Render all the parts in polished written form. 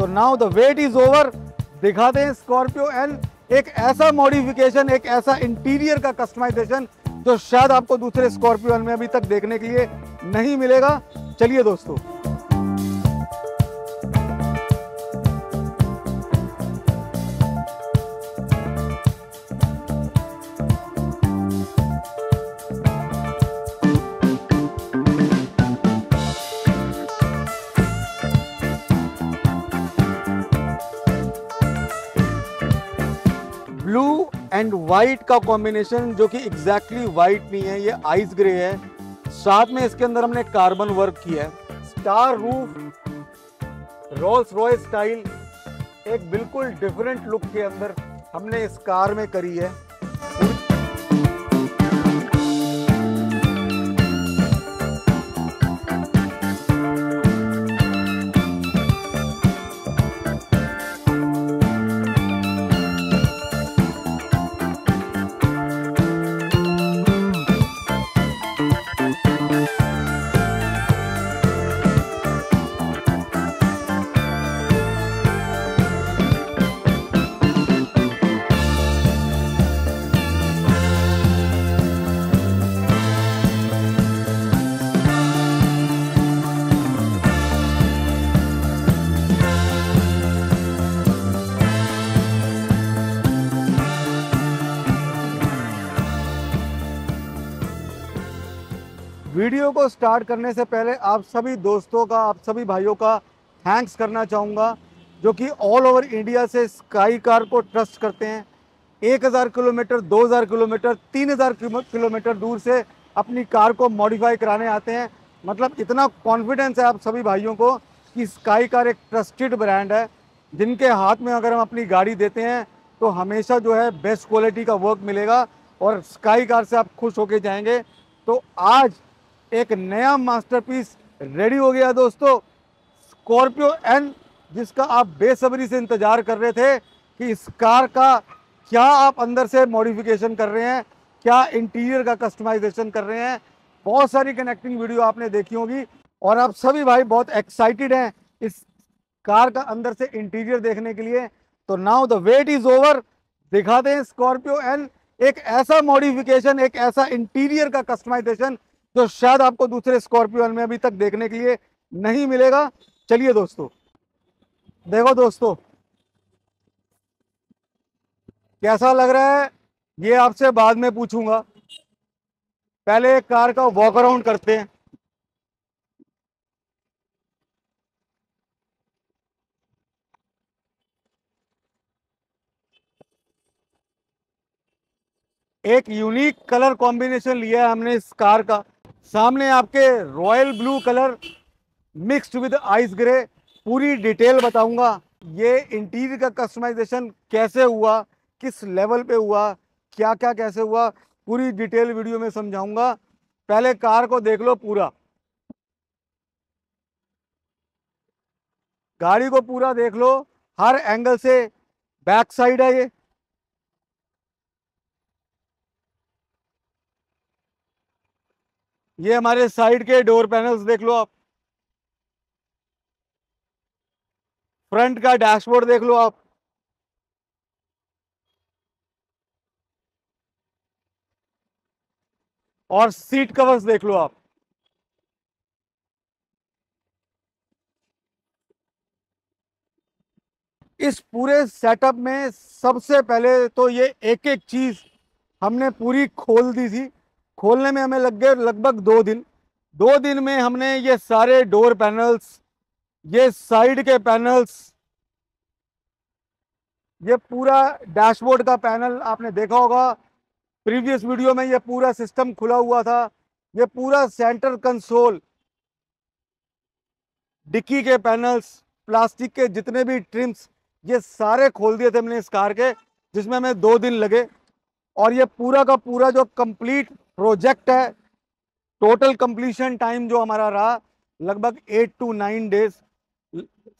तो now the wait is over. दिखाते हैं स्कॉर्पियो एन, एक ऐसा मॉडिफिकेशन, एक ऐसा इंटीरियर का कस्टमाइजेशन जो शायद आपको दूसरे स्कॉर्पियो एन में अभी तक देखने के लिए नहीं मिलेगा। चलिए दोस्तों, ब्लू एंड वाइट का कॉम्बिनेशन जो कि एग्जैक्टली वाइट नहीं है, ये आइस ग्रे है। साथ में इसके अंदर हमने कार्बन वर्क किया है, star roof, Rolls Royce style, एक बिल्कुल डिफरेंट लुक के अंदर हमने इस कार में करी है। वीडियो को स्टार्ट करने से पहले आप सभी दोस्तों का, आप सभी भाइयों का थैंक्स करना चाहूँगा जो कि ऑल ओवर इंडिया से स्काई कार को ट्रस्ट करते हैं। 1000 किलोमीटर, 2000 किलोमीटर, 3000 किलोमीटर दूर से अपनी कार को मॉडिफाई कराने आते हैं। मतलब इतना कॉन्फिडेंस है आप सभी भाइयों को कि स्काई कार एक ट्रस्टेड ब्रांड है, जिनके हाथ में अगर हम अपनी गाड़ी देते हैं तो हमेशा जो है बेस्ट क्वालिटी का वर्क मिलेगा और स्काई कार से आप खुश होकर जाएंगे। तो आज एक नया मास्टरपीस रेडी हो गया दोस्तों, स्कॉर्पियो एन, जिसका आप बेसब्री से इंतज़ार कर रहे थे कि इस कार का क्या आप अंदर से मॉडिफिकेशन कर रहे हैं, क्या इंटीरियर का कस्टमाइजेशन कर रहे हैं। बहुत सारी कनेक्टिंग वीडियो आपने देखी होगी और आप सभी भाई बहुत एक्साइटेड हैं इस कार का अंदर से इंटीरियर देखने के लिए। तो now the wait is over. दिखाते हैं स्कॉर्पियो एन, एक ऐसा मॉडिफिकेशन, एक ऐसा इंटीरियर का कस्टमाइजेशन जो शायद आपको दूसरे स्कॉर्पियो एन में अभी तक देखने के लिए नहीं मिलेगा। चलिए दोस्तों, देखो दोस्तों कैसा लग रहा है, ये आपसे बाद में पूछूंगा। पहले कार का वॉक अराउंड करते हैं। एक यूनिक कलर कॉम्बिनेशन लिया है हमने इस कार का। सामने आपके royal blue colour mixed with ice grey, पूरी डिटेल बताऊंगा ये इंटीरियर का कस्टमाइजेशन कैसे हुआ, किस लेवल पे हुआ, क्या क्या कैसे हुआ, पूरी डिटेल वीडियो में समझाऊंगा। पहले कार को देख लो पूरा, गाड़ी को पूरा देख लो हर एंगल से। बैक साइड है ये, ये हमारे साइड के डोर पैनल्स देख लो आप, फ्रंट का डैशबोर्ड देख लो आप, और सीट कवर्स देख लो आप। इस पूरे सेटअप में सबसे पहले तो ये एक एक चीज हमने पूरी खोल दी थी। खोलने में हमें लग गए लगभग 2 दिन। 2 दिन में हमने ये सारे डोर पैनल्स, ये साइड के पैनल्स, ये पूरा डैशबोर्ड का पैनल, आपने देखा होगा प्रीवियस वीडियो में ये पूरा सिस्टम खुला हुआ था। ये पूरा सेंटर कंसोल, डिक्की के पैनल्स, प्लास्टिक के जितने भी ट्रिम्स, ये सारे खोल दिए थे हमने इस कार के, जिसमें हमें 2 दिन लगे। और ये पूरा का पूरा जो कंप्लीट प्रोजेक्ट है, टोटल कंप्लीशन टाइम जो हमारा रहा लगभग 8 to 9 डेज,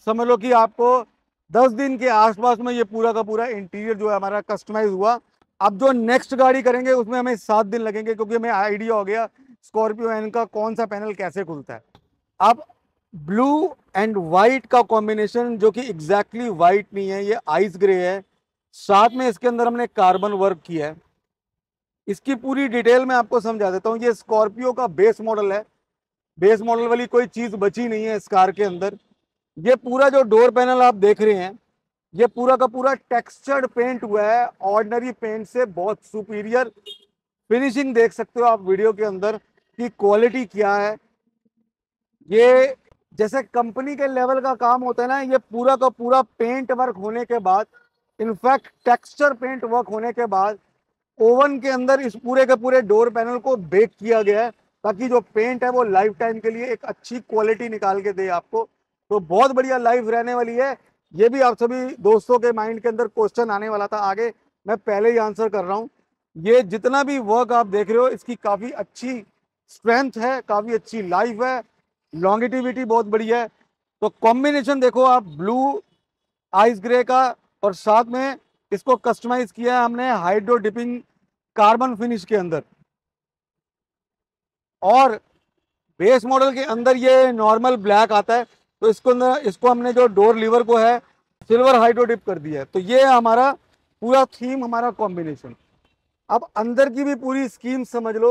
समझ लो कि आपको 10 दिन के आसपास में ये पूरा का पूरा इंटीरियर जो है हमारा कस्टमाइज हुआ। अब जो नेक्स्ट गाड़ी करेंगे उसमें हमें 7 दिन लगेंगे, क्योंकि हमें आइडिया हो गया स्कॉर्पियो एन का कौन सा पैनल कैसे खुलता है। अब ब्लू एंड वाइट का कॉम्बिनेशन जो कि एग्जैक्टली वाइट नहीं है, ये आइस ग्रे है। साथ में इसके अंदर हमने कार्बन वर्क किया है। इसकी पूरी डिटेल में आपको समझा देता हूँ। ये स्कॉर्पियो का बेस मॉडल है, बेस मॉडल वाली कोई चीज़ बची नहीं है इस कार के अंदर। ये पूरा जो डोर पैनल आप देख रहे हैं, ये पूरा का पूरा टेक्सचर्ड पेंट हुआ है, ऑर्डिनरी पेंट से बहुत सुपीरियर फिनिशिंग देख सकते हो आप वीडियो के अंदर कि क्वालिटी क्या है। ये जैसे कंपनी के लेवल का काम होता है ना, ये पूरा का पूरा पेंट वर्क होने के बाद, इनफैक्ट टेक्सचर पेंट वर्क होने के बाद ओवन के अंदर इस पूरे के पूरे डोर पैनल को बेक किया गया है ताकि जो पेंट है वो लाइफ टाइम के लिए एक अच्छी क्वालिटी निकाल के दे आपको। तो बहुत बढ़िया लाइफ रहने वाली है। ये भी आप सभी दोस्तों के माइंड के अंदर क्वेश्चन आने वाला था, आगे मैं पहले ही आंसर कर रहा हूँ। ये जितना भी वर्क आप देख रहे हो इसकी काफ़ी अच्छी स्ट्रेंथ है, काफ़ी अच्छी लाइफ है, लॉन्गेटिविटी बहुत बढ़िया है। तो कॉम्बिनेशन देखो आप ब्लू आइस ग्रे का, और साथ में इसको कस्टमाइज किया है हमने हाइड्रो डिपिंग कार्बन फिनिश के अंदर। और बेस मॉडल के अंदर ये नॉर्मल ब्लैक आता है, तो इसको हमने जो डोर लीवर को है सिल्वर हाइड्रो डिप कर दिया है। तो ये हमारा पूरा थीम, हमारा कॉम्बिनेशन। अब अंदर की भी पूरी स्कीम समझ लो।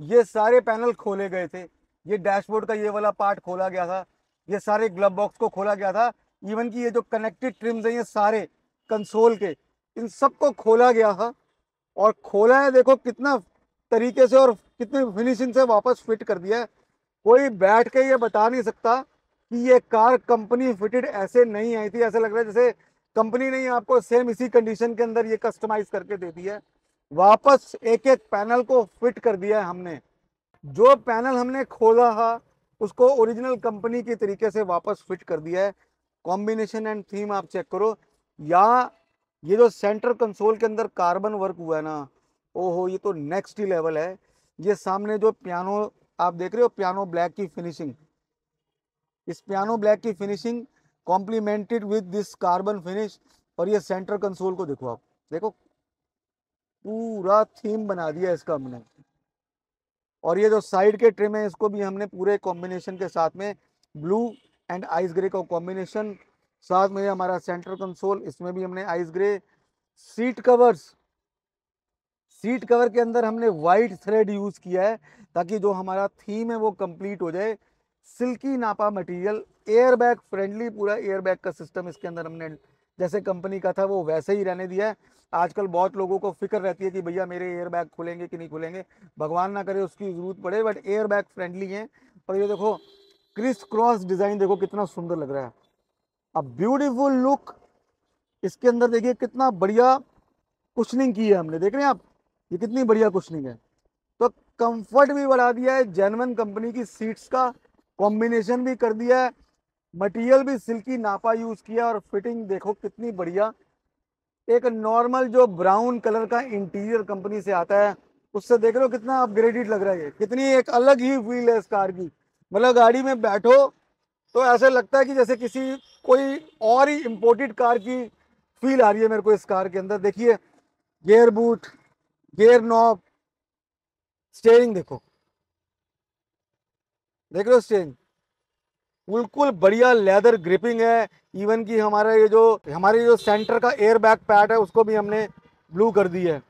ये सारे पैनल खोले गए थे, ये डैशबोर्ड का ये वाला पार्ट खोला गया था, ये सारे ग्लब बॉक्स को खोला गया था, इवन कि ये जो कनेक्टेड ट्रिम्स हैं ये सारे कंसोल के, इन सबको खोला गया था। और खोला है देखो कितना तरीके से और कितनी फिनिशिंग से वापस फिट कर दिया है। कोई बैठ के ये बता नहीं सकता कि ये कार कंपनी फिटेड ऐसे नहीं आई थी। ऐसा लग रहा है जैसे कंपनी ने आपको सेम इसी कंडीशन के अंदर ये कस्टमाइज करके दे दी है। वापस एक एक पैनल को फिट कर दिया है हमने। जो पैनल हमने खोला था उसको ओरिजिनल कंपनी के तरीके से वापस फिट कर दिया है। कॉम्बिनेशन एंड थीम आप चेक करो। या ये जो सेंटर कंसोल के अंदर कार्बन वर्क हुआ है ना, ओहो, ये तो नेक्स्ट ही लेवल है। ये सामने जो पियानो आप देख रहे हो, पियानो ब्लैक की फिनिशिंग, इस पियानो ब्लैक की finishing complemented with this carbon finish. और ये सेंटर कंसोल को देखो आप, देखो पूरा थीम बना दिया इसका हमने। और ये जो साइड के ट्रिम है इसको भी हमने पूरे कॉम्बिनेशन के साथ में ब्लू एंड आइस ग्रे का कॉम्बिनेशन, साथ में हमारा सेंटर कंसोल, इसमें भी हमने ice grey. Seat covers, seat cover के अंदर हमने वाइट थ्रेड यूज़ किया है ताकि जो हमारा थीम है वो कंप्लीट हो जाए। Silky nappa material, airbag friendly, पूरा एयरबैग का सिस्टम इसके अंदर हमने जैसे कंपनी का था वो वैसे ही रहने दिया है। आजकल बहुत लोगों को फिक्र रहती है कि भैया मेरे एयरबैग खुलेंगे कि नहीं खुलेंगे, भगवान ना करे उसकी ज़रूरत पड़े, बट एयरबैग फ्रेंडली हैं। और ये देखो क्रिस क्रॉस डिज़ाइन, देखो कितना सुंदर लग रहा है, अ ब्यूटीफुल लुक। इसके अंदर देखिए कितना बढ़िया कुशनिंग की है हमने, देख रहे हैं आप ये कितनी बढ़िया कुशनिंग है। तो कंफर्ट भी बढ़ा दिया है, जेन्युइन कंपनी की सीट्स का कॉम्बिनेशन भी कर दिया है, मटेरियल भी सिल्की नापा यूज़ किया, और फिटिंग देखो कितनी बढ़िया। एक नॉर्मल जो ब्राउन कलर का इंटीरियर कंपनी से आता है उससे देख लो कितना अपग्रेडेड लग रहा है। कितनी एक अलग ही फील है इस कार की, मतलब गाड़ी में बैठो तो ऐसा लगता है कि जैसे किसी कोई और ही इम्पोर्टेड कार की फील आ रही है मेरे को इस कार के अंदर। देखिए gear boot, gear knob, steering देखो, देख रहे हो स्टीयरिंग बिल्कुल बढ़िया, लेदर ग्रिपिंग है। इवन कि हमारे जो सेंटर का एयर बैग पैड है उसको भी हमने ब्लू कर दिया है।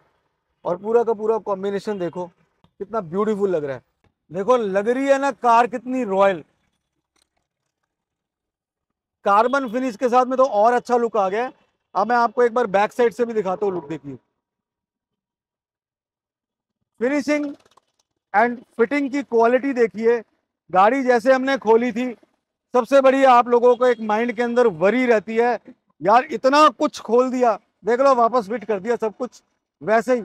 और पूरा का पूरा कॉम्बिनेशन देखो कितना ब्यूटीफुल लग रहा है। देखो लग रही है ना कार कितनी रॉयल, कार्बन फिनिश के साथ में तो और अच्छा लुक आ गया। अब मैं आपको एक बार बैक साइड से भी दिखाता हूँ लुक, देखिए। फिनिशिंग एंड फिटिंग की क्वालिटी देखिए। गाड़ी जैसे हमने खोली थी, सबसे बड़ी आप लोगों को एक माइंड के अंदर वरी रहती है, यार इतना कुछ खोल दिया, देख लो वापस फिट कर दिया सब कुछ वैसे ही।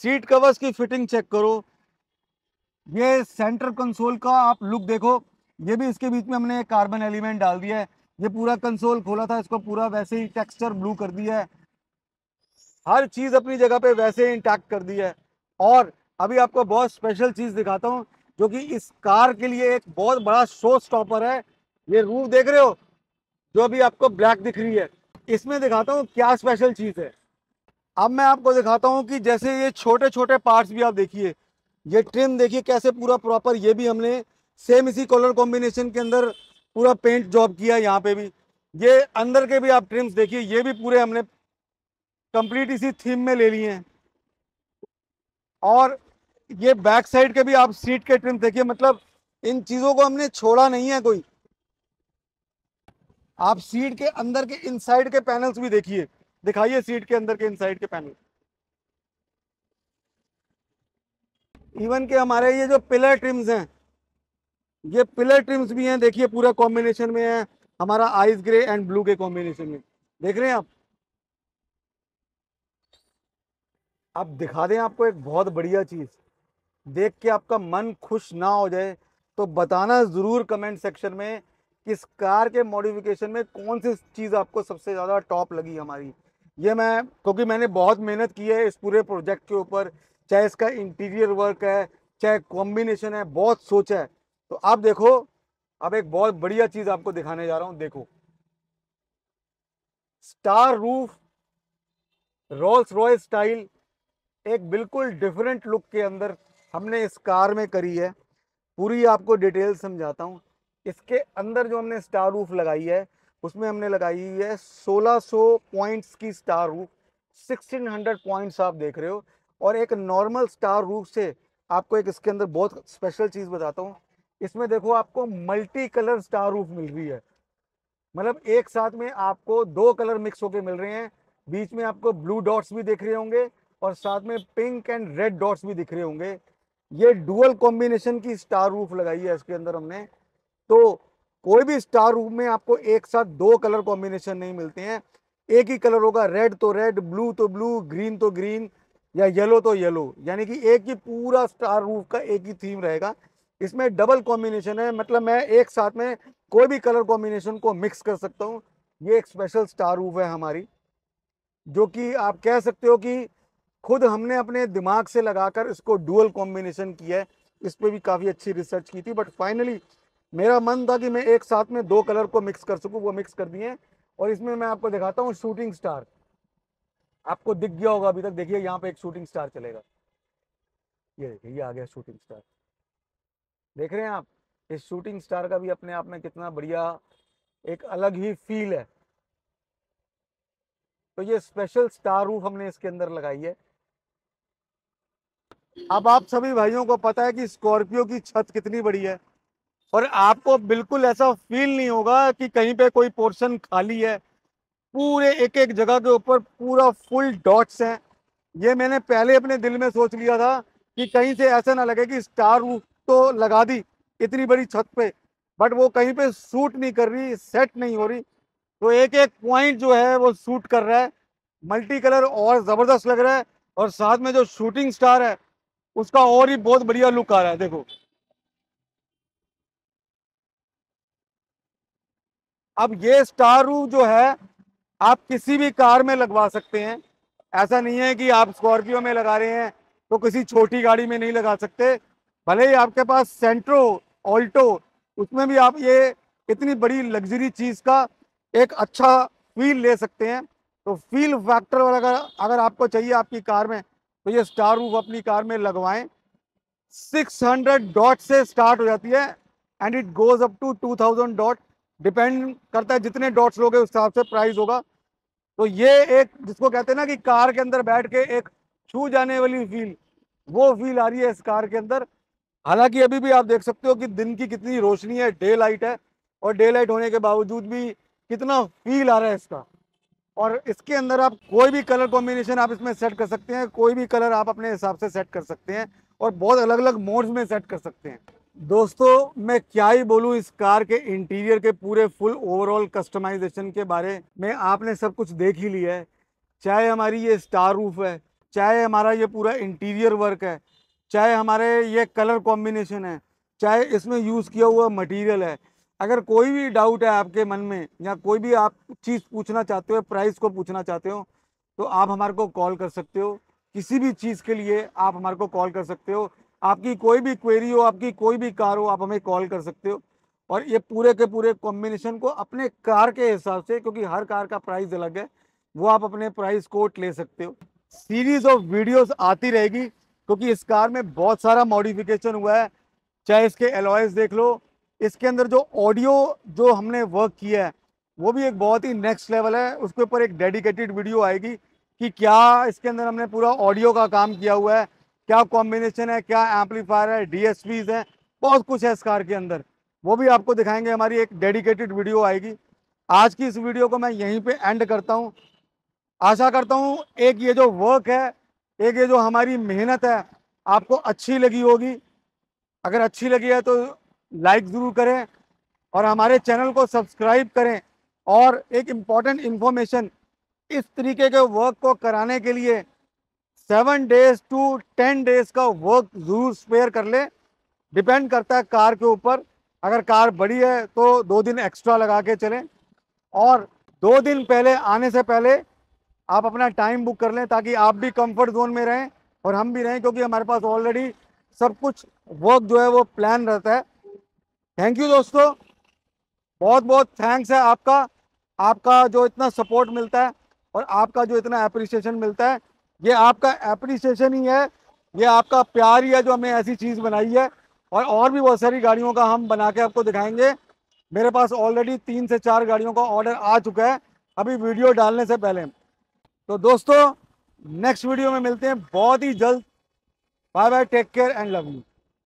सीट कवर्स की फिटिंग चेक करो। ये सेंटर कंसोल का आप लुक देखो, ये भी इसके बीच में हमने कार्बन एलिमेंट डाल दिया है। ये पूरा कंसोल खोला था, इसको पूरा वैसे ही टेक्सचर ब्लू कर दिया है, हर चीज़ अपनी जगह पे वैसे ही इंटैक्ट कर दी है। और अभी आपको बहुत स्पेशल चीज़ दिखाता हूँ जो कि इस कार के लिए एक बहुत बड़ा शो स्टॉपर है। ये रूफ देख रहे हो जो अभी आपको ब्लैक दिख रही है, इसमें दिखाता हूँ क्या स्पेशल चीज़ है। अब मैं आपको दिखाता हूँ कि जैसे ये छोटे छोटे पार्ट्स भी आप देखिए, ये ट्रिम देखिए कैसे पूरा प्रॉपर, ये भी हमने सेम इसी कलर कॉम्बिनेशन के अंदर पूरा पेंट जॉब किया है यहाँ पे भी। ये अंदर के भी आप ट्रिम्स देखिए, ये भी पूरे हमने कंप्लीट इसी थीम में ले लिए हैं। और ये बैक साइड के भी आप सीट के ट्रिम्स देखिए, मतलब इन चीज़ों को हमने छोड़ा नहीं है कोई। आप सीट के अंदर के इनसाइड के पैनल्स भी देखिए, दिखाइए सीट के अंदर के इनसाइड के पैनल। इवन के हमारे ये जो पिलर ट्रिम्स हैं, ये पिलर ट्रिम्स भी हैं देखिए, पूरा कॉम्बिनेशन में है हमारा आइस ग्रे एंड ब्लू के कॉम्बिनेशन में, देख रहे हैं आप। अब दिखा दें आपको एक बहुत बढ़िया चीज़, देख के आपका मन खुश ना हो जाए तो बताना ज़रूर कमेंट सेक्शन में किस कार के मॉडिफिकेशन में कौन सी चीज़ आपको सबसे ज़्यादा टॉप लगी हमारी। ये मैं, क्योंकि मैंने बहुत मेहनत की है इस पूरे प्रोजेक्ट के ऊपर, चाहे इसका इंटीरियर वर्क है, चाहे कॉम्बिनेशन है, बहुत सोचा है। तो आप देखो, अब एक बहुत बढ़िया चीज आपको दिखाने जा रहा हूं। देखो, star roof Rolls Royce style, एक बिल्कुल डिफरेंट लुक के अंदर हमने इस कार में करी है। पूरी आपको डिटेल समझाता हूं। इसके अंदर जो हमने स्टार रूफ लगाई है, उसमें हमने लगाई है 1600 पॉइंट्स की स्टार रूफ। 1600 पॉइंट्स आप देख रहे हो। और एक नॉर्मल स्टार रूफ से आपको एक इसके अंदर बहुत स्पेशल चीज़ बताता हूँ। इसमें देखो आपको मल्टी कलर स्टार रूफ मिल रही है, मतलब एक साथ में आपको दो कलर मिक्स होके मिल रहे हैं। बीच में आपको ब्लू डॉट्स भी दिख रहे होंगे और साथ में पिंक एंड रेड डॉट्स भी दिख रहे होंगे। ये डुअल कॉम्बिनेशन की स्टार रूफ लगाई है इसके अंदर हमने। तो कोई भी स्टार रूफ में आपको एक साथ दो कलर कॉम्बिनेशन नहीं मिलते हैं, एक ही कलर होगा। रेड तो रेड, ब्लू तो ब्लू, ग्रीन तो ग्रीन, या येलो तो येलो, यानी कि एक ही पूरा स्टार रूफ का एक ही थीम रहेगा। इसमें डबल कॉम्बिनेशन है, मतलब मैं एक साथ में कोई भी कलर कॉम्बिनेशन को मिक्स कर सकता हूँ। ये एक स्पेशल स्टार रूफ है हमारी, जो कि आप कह सकते हो कि खुद हमने अपने दिमाग से लगाकर इसको डुअल कॉम्बिनेशन किया है। इस पर भी काफ़ी अच्छी रिसर्च की थी, बट फाइनली मेरा मन था कि मैं एक साथ में दो कलर को मिक्स कर सकूँ, वो मिक्स कर दिए। और इसमें मैं आपको दिखाता हूँ शूटिंग स्टार, आपको दिख गया होगा अभी तक। देखिए यहाँ पे एक शूटिंग स्टार चलेगा, ये देखिए ये आ गया शूटिंग स्टार, देख रहे हैं आप। इस शूटिंग स्टार का भी अपने आप में कितना बढ़िया एक अलग ही फील है। तो ये स्पेशल स्टार रूफ हमने इसके अंदर लगाई है। अब आप सभी भाइयों को पता है कि स्कॉर्पियो की छत कितनी बड़ी है, और आपको बिल्कुल ऐसा फील नहीं होगा कि कहीं पे कोई पोर्शन खाली है। पूरे एक एक जगह के ऊपर पूरा फुल डॉट्स हैं। ये मैंने पहले अपने दिल में सोच लिया था कि कहीं से ऐसा ना लगे कि स्टार रूफ तो लगा दी इतनी बड़ी छत पे, बट वो कहीं पे सूट नहीं कर रही, सेट नहीं हो रही। तो एक एक पॉइंट जो है वो सूट कर रहा है, मल्टी कलर और ज़बरदस्त लग रहा है। और साथ में जो शूटिंग स्टार है उसका और ही बहुत बढ़िया लुक आ रहा है। देखो, अब ये स्टार रूफ जो है आप किसी भी कार में लगवा सकते हैं। ऐसा नहीं है कि आप स्कॉर्पियो में लगा रहे हैं तो किसी छोटी गाड़ी में नहीं लगा सकते। भले ही आपके पास सेंट्रो, ऑल्टो, उसमें भी आप ये इतनी बड़ी लग्जरी चीज़ का एक अच्छा फील ले सकते हैं। तो फील फैक्टर अगर आपको चाहिए आपकी कार में, तो ये स्टार रूफ अपनी कार में लगवाएं। 600 डॉट से स्टार्ट हो जाती है and it goes up to 2000 dot, depend करता है जितने डॉट्स लोगे उस हिसाब से प्राइस होगा। तो ये एक जिसको कहते हैं ना कि कार के अंदर बैठ के एक छू जाने वाली फील, वो फील आ रही है इस कार के अंदर। हालांकि अभी भी आप देख सकते हो कि दिन की कितनी रोशनी है, डे लाइट है, और डे लाइट होने के बावजूद भी कितना फील आ रहा है इसका। और इसके अंदर आप कोई भी कलर कॉम्बिनेशन आप इसमें सेट कर सकते हैं, कोई भी कलर आप अपने हिसाब से सेट कर सकते हैं और बहुत अलग अलग मोड्स में सेट कर सकते हैं। दोस्तों मैं क्या ही बोलूँ इस कार के इंटीरियर के पूरे फुल ओवरऑल कस्टमाइजेशन के बारे में। आपने सब कुछ देख ही लिया है, चाहे हमारी ये स्टार रूफ है, चाहे हमारा ये पूरा इंटीरियर वर्क है, चाहे हमारे ये कलर कॉम्बिनेशन है, चाहे इसमें यूज़ किया हुआ मटेरियल है। अगर कोई भी डाउट है आपके मन में, या कोई भी आप चीज़ पूछना चाहते हो, प्राइस को पूछना चाहते हो, तो आप हमारे को कॉल कर सकते हो। किसी भी चीज़ के लिए आप हमारे को कॉल कर सकते हो। आपकी कोई भी क्वेरी हो, आपकी कोई भी कार हो, आप हमें कॉल कर सकते हो। और ये पूरे के पूरे कॉम्बिनेशन को अपने कार के हिसाब से, क्योंकि हर कार का प्राइस अलग है, वो आप अपने प्राइस कोट ले सकते हो। सीरीज़ ऑफ वीडियोस आती रहेगी, क्योंकि इस कार में बहुत सारा मॉडिफिकेशन हुआ है। चाहे इसके एलॉयज देख लो, इसके अंदर जो ऑडियो जो हमने वर्क किया है वो भी एक बहुत ही नेक्स्ट लेवल है। उसके ऊपर एक डेडिकेटेड वीडियो आएगी कि क्या इसके अंदर हमने पूरा ऑडियो का काम किया हुआ है, क्या कॉम्बिनेशन है, क्या एम्पलीफायर है, DSPs है, बहुत कुछ है इस कार के अंदर, वो भी आपको दिखाएंगे। हमारी एक डेडिकेटेड वीडियो आएगी। आज की इस वीडियो को मैं यहीं पे एंड करता हूँ। आशा करता हूँ एक ये जो वर्क है, एक ये जो हमारी मेहनत है, आपको अच्छी लगी होगी। अगर अच्छी लगी है तो लाइक ज़रूर करें और हमारे चैनल को सब्सक्राइब करें। और एक इम्पॉर्टेंट इन्फॉर्मेशन, इस तरीके के वर्क को कराने के लिए 7 डेज़ टू 10 डेज़ का वर्क ज़रूर स्पेयर कर लें। डिपेंड करता है कार के ऊपर, अगर कार बड़ी है तो 2 दिन एक्स्ट्रा लगा के चलें और 2 दिन पहले आने से पहले आप अपना टाइम बुक कर लें ताकि आप भी कंफर्ट जोन में रहें और हम भी रहें, क्योंकि हमारे पास ऑलरेडी सब कुछ वर्क जो है वो प्लान रहता है। थैंक यू दोस्तों, बहुत बहुत थैंक्स है आपका जो इतना सपोर्ट मिलता है और आपका जो इतना एप्रिसिएशन मिलता है। ये आपका एप्रिसिएशन ही है, ये आपका प्यार ही है जो हमें ऐसी चीज़ बनाई है। और भी बहुत सारी गाड़ियों का हम बना के आपको दिखाएंगे। मेरे पास ऑलरेडी 3 से 4 गाड़ियों का ऑर्डर आ चुका है अभी वीडियो डालने से पहले। तो दोस्तों नेक्स्ट वीडियो में मिलते हैं बहुत ही जल्द। Bye bye, take care and love you.